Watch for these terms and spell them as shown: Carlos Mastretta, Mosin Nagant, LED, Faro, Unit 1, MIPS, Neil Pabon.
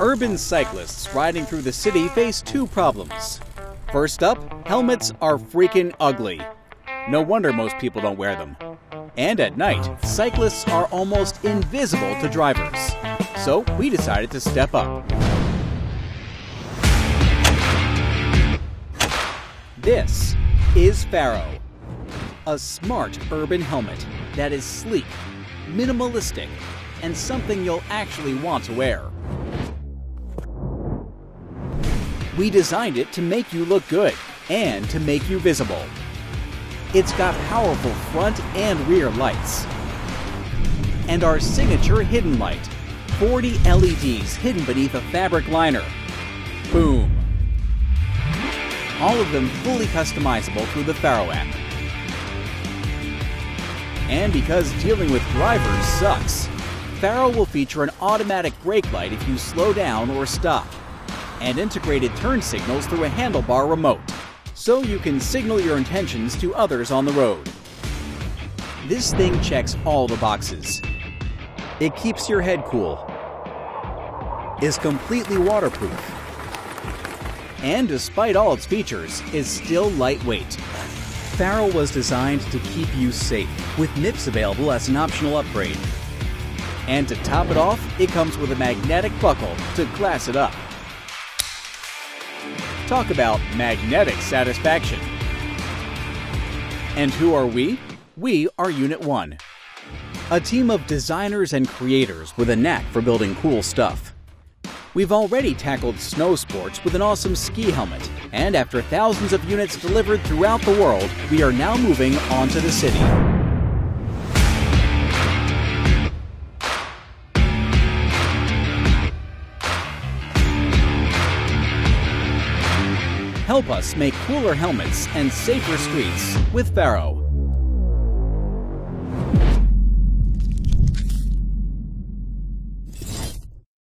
Urban cyclists riding through the city face two problems. First up, helmets are freaking ugly. No wonder most people don't wear them. And at night, cyclists are almost invisible to drivers. So we decided to step up. This is Faro, a smart urban helmet that is sleek, minimalistic, and something you'll actually want to wear. We designed it to make you look good and to make you visible. It's got powerful front and rear lights and our signature hidden light, 40 LEDs hidden beneath a fabric liner. Boom! All of them fully customizable through the Faro app. And because dealing with drivers sucks, Faro will feature an automatic brake light if you slow down or stop, and integrated turn signals through a handlebar remote, so you can signal your intentions to others on the road. This thing checks all the boxes. It keeps your head cool, is completely waterproof, and despite all its features, is still lightweight. Faro was designed to keep you safe, with MIPS available as an optional upgrade. And to top it off, it comes with a magnetic buckle to class it up. Talk about magnetic satisfaction. And who are we? We are Unit 1, a team of designers and creators with a knack for building cool stuff. We've already tackled snow sports with an awesome ski helmet, and after thousands of units delivered throughout the world, we are now moving on to the city. Help us make cooler helmets and safer streets with Faro.